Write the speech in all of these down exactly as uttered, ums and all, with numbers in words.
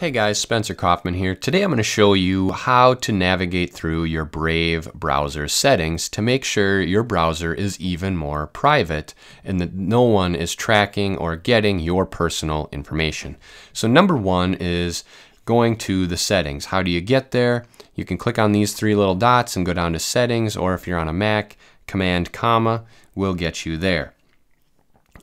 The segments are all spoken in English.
Hey guys, Spencer Coffman here. Today I'm going to show you how to navigate through your Brave browser settings to make sure your browser is even more private and that no one is tracking or getting your personal information. So number one is going to the settings. How do you get there? You can click on these three little dots and go down to settings, or if you're on a Mac, command comma will get you there.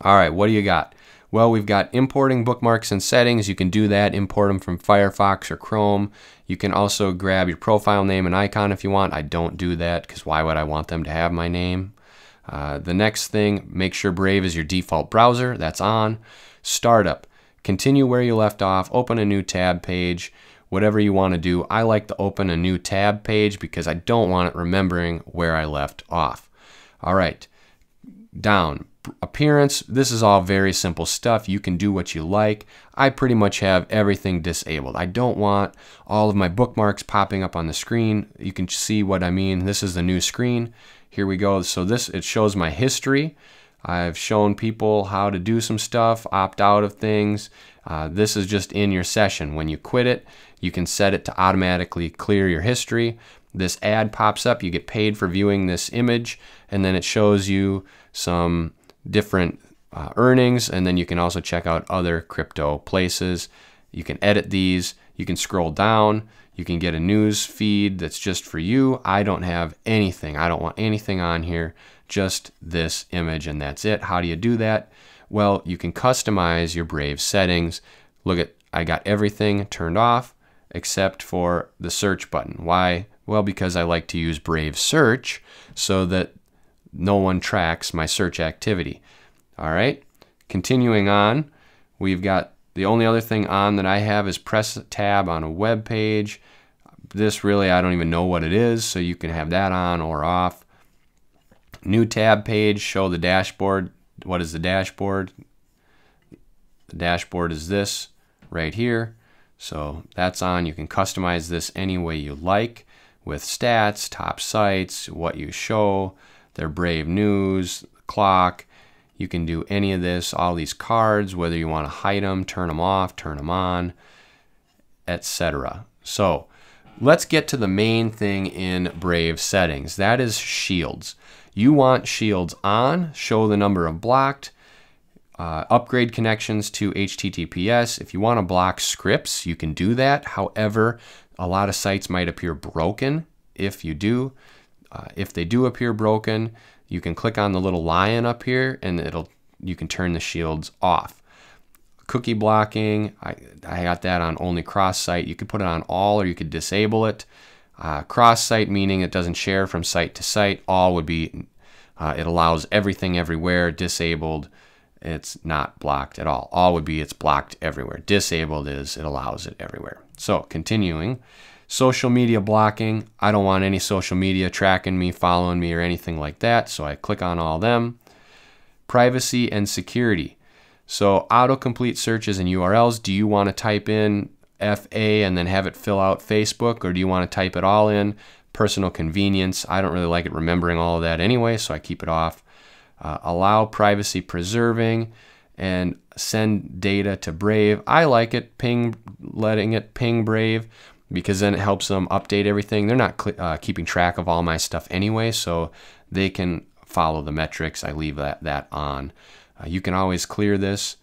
All right, what do you got? Well, we've got importing bookmarks and settings. You can do that, import them from Firefox or Chrome. You can also grab your profile name and icon if you want. I don't do that because why would I want them to have my name? Uh, the next thing, make sure Brave is your default browser. That's on. Startup. Continue where you left off. Open a new tab page. Whatever you want to do. I like to open a new tab page because I don't want it remembering where I left off. All right. Down. Appearance. This is all very simple stuff. You can do what you like. I pretty much have everything disabled. I don't want all of my bookmarks popping up on the screen. You can see what I mean. This is the new screen. Here we go. So this, it shows my history. I've shown people how to do some stuff, opt out of things. Uh, this is just in your session. When you quit it, you can set it to automatically clear your history. This ad pops up. You get paid for viewing this image, and then it shows you some different uh, earnings, and then you can also check out other crypto places. You can edit these, you can scroll down, you can get a news feed that's just for you. I don't have anything. I don't want anything on here, just this image, and that's it. How do you do that? Well, you can customize your Brave settings. Look at, I got everything turned off except for the search button. Why? Well, because I like to use Brave Search so that no one tracks my search activity. All right, continuing on, we've got the only other thing on that I have is press tab on a web page. This really, I don't even know what it is, so you can have that on or off. New tab page, show the dashboard. What is the dashboard? The dashboard is this right here. So that's on. You can customize this any way you like with stats, top sites, what you show, their Brave news, clock. You can do any of this, all these cards, whether you want to hide them, turn them off, turn them on, et cetera. So let's get to the main thing in Brave settings. That is shields. You want shields on, show the number of blocked, uh, upgrade connections to H T T P S. If you want to block scripts, you can do that. However, a lot of sites might appear broken if you do. Uh, if they do appear broken, you can click on the little lion up here and it'll you can turn the shields off. Cookie blocking, I, I got that on only cross-site. You could put it on all or you could disable it. Uh, cross-site meaning it doesn't share from site to site. All would be, uh, it allows everything everywhere. Disabled, it's not blocked at all. All would be it's blocked everywhere. Disabled is it allows it everywhere. So continuing. Social media blocking. I don't want any social media tracking me, following me, or anything like that, so I click on all them. Privacy and security. So autocomplete searches and U R Ls. Do you want to type in F A and then have it fill out Facebook, or do you want to type it all in? Personal convenience. I don't really like it remembering all of that anyway, so I keep it off. Uh, allow privacy preserving and send data to Brave. I like it ping, letting it ping Brave, because then it helps them update everything. They're not uh, keeping track of all my stuff anyway, so they can follow the metrics. I leave that, that on. Uh, you can always clear this.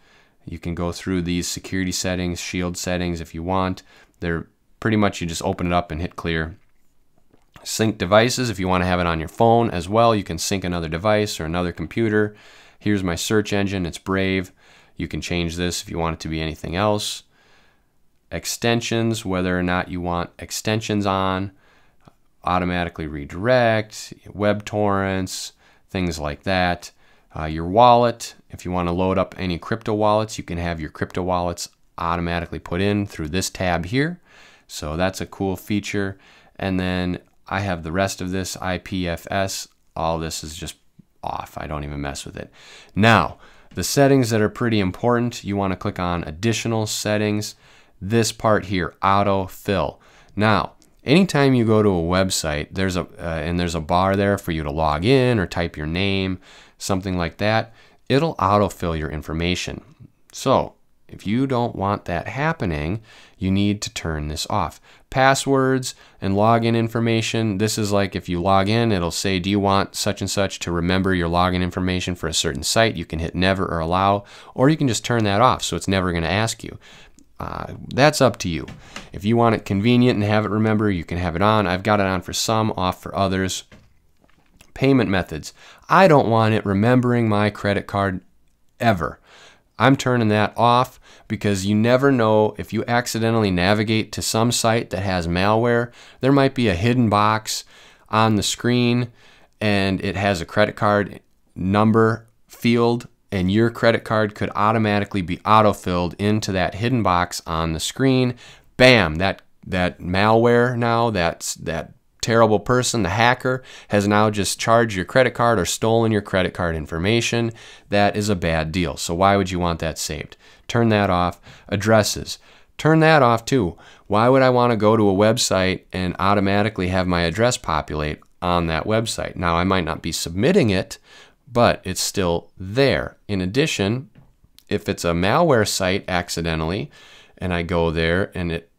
You can go through these security settings, shield settings if you want. They're pretty much, you just open it up and hit clear. Sync devices, if you want to have it on your phone as well, you can sync another device or another computer. Here's my search engine, it's Brave. You can change this if you want it to be anything else. Extensions, whether or not you want extensions on, automatically redirect, web torrents, things like that. Uh, your wallet, if you want to load up any crypto wallets, you can have your crypto wallets automatically put in through this tab here. So that's a cool feature. And then I have the rest of this I P F S. All this is just off. I don't even mess with it. Now, the settings that are pretty important, you want to click on additional settings. This part here, auto fill. Now, anytime you go to a website, there's a uh, and there's a bar there for you to log in or type your name, something like that. It'll auto fill your information. So If you don't want that happening, you need to turn this off. Passwords and login information. This is like if you log in, it'll say, do you want such and such to remember your login information for a certain site? You can hit never or allow, or you can just turn that off so it's never going to ask you. Uh, that's up to you. If you want it convenient and have it remember, you can have it on. I've got it on for some, off for others. Payment methods. I don't want it remembering my credit card ever. I'm turning that off because you never know if you accidentally navigate to some site that has malware. There might be a hidden box on the screen and it has a credit card number field, and your credit card could automatically be auto-filled into that hidden box on the screen. Bam, that, that malware now, that's, that terrible person, the hacker, has now just charged your credit card or stolen your credit card information. That is a bad deal. So why would you want that saved? Turn that off. Addresses. Turn that off too. Why would I want to go to a website and automatically have my address populate on that website? Now, I might not be submitting it, but it's still there. In addition, if it's a malware site accidentally and I go there and it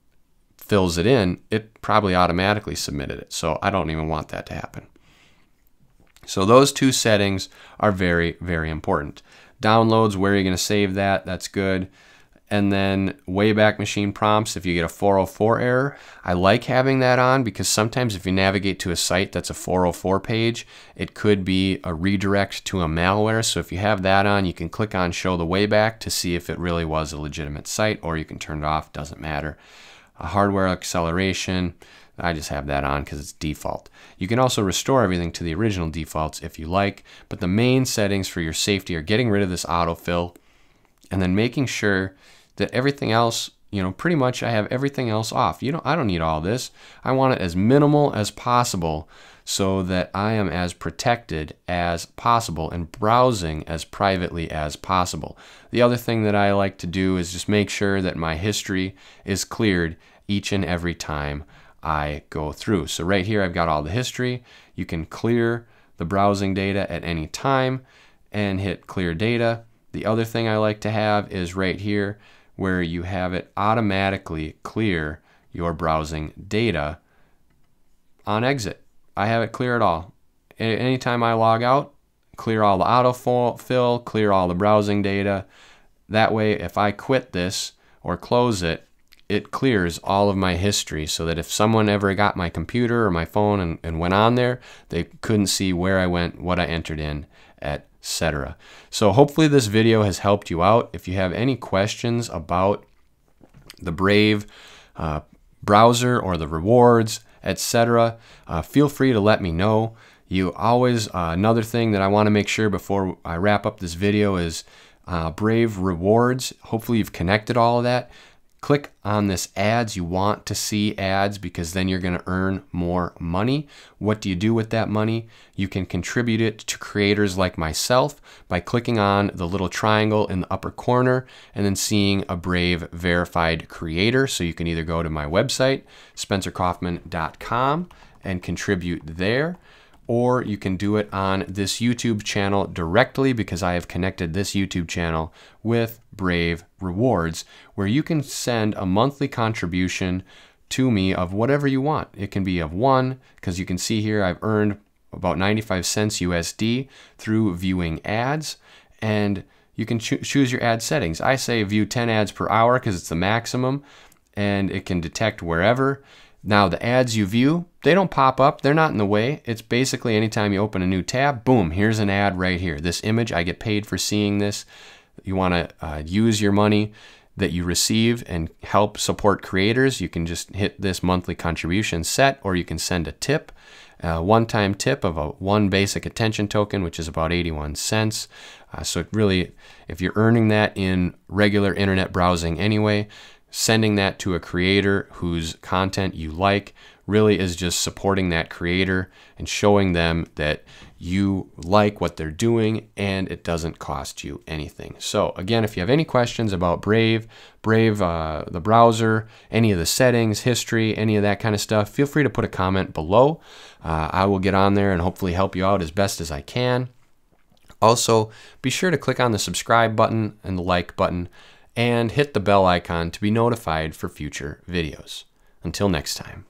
fills it in, it probably automatically submitted it. So I don't even want that to happen. So those two settings are very, very important. Downloads, where are you going to save that? That's good. And then Wayback Machine prompts, if you get a four oh four error. I like having that on because sometimes if you navigate to a site that's a four oh four page, it could be a redirect to a malware. So if you have that on, you can click on Show the Wayback to see if it really was a legitimate site, or you can turn it off, doesn't matter. A hardware acceleration, I just have that on because it's default. You can also restore everything to the original defaults if you like, but the main settings for your safety are getting rid of this autofill and then making sure that everything else, you know, pretty much I have everything else off. You know, I don't need all this. I want it as minimal as possible so that I am as protected as possible and browsing as privately as possible. The other thing that I like to do is just make sure that my history is cleared each and every time I go through. So right here, I've got all the history. You can clear the browsing data at any time and hit clear data. The other thing I like to have is right here where you have it automatically clear your browsing data on exit. I have it clear it all. Anytime I log out, clear all the autofill, clear all the browsing data. That way, if I quit this or close it, it clears all of my history so that if someone ever got my computer or my phone and, and went on there, they couldn't see where I went, what I entered in, et cetera. So hopefully this video has helped you out. If you have any questions about the Brave uh, browser or the rewards, et cetera, uh, feel free to let me know. You always, uh, another thing that I want to make sure before I wrap up this video is uh, Brave rewards. Hopefully you've connected all of that. Click on this ads. You want to see ads because then you're going to earn more money. What do you do with that money? You can contribute it to creators like myself by clicking on the little triangle in the upper corner and then seeing a Brave verified creator. So you can either go to my website, spencer coffman dot com, and contribute there, or you can do it on this YouTube channel directly because I have connected this YouTube channel with Brave Rewards, where you can send a monthly contribution to me of whatever you want. It can be of one, because you can see here I've earned about ninety-five cents U S D through viewing ads, and you can cho- choose your ad settings. I say view ten ads per hour because it's the maximum, and it can detect wherever. Now the ads you view, they don't pop up, they're not in the way. It's basically anytime you open a new tab, boom, here's an ad right here. This image, I get paid for seeing this. You wanna uh, use your money that you receive and help support creators, you can just hit this monthly contribution set, or you can send a tip, a one-time tip of a one basic attention token, which is about eighty-one cents. Uh, so it really, if you're earning that in regular internet browsing anyway, sending that to a creator whose content you like really is just supporting that creator and showing them that you like what they're doing and it doesn't cost you anything. So again, if you have any questions about Brave, Brave, uh, the browser, any of the settings, history, any of that kind of stuff, feel free to put a comment below. Uh, I will get on there and hopefully help you out as best as I can. Also, be sure to click on the subscribe button and the like button and hit the bell icon to be notified for future videos. Until next time.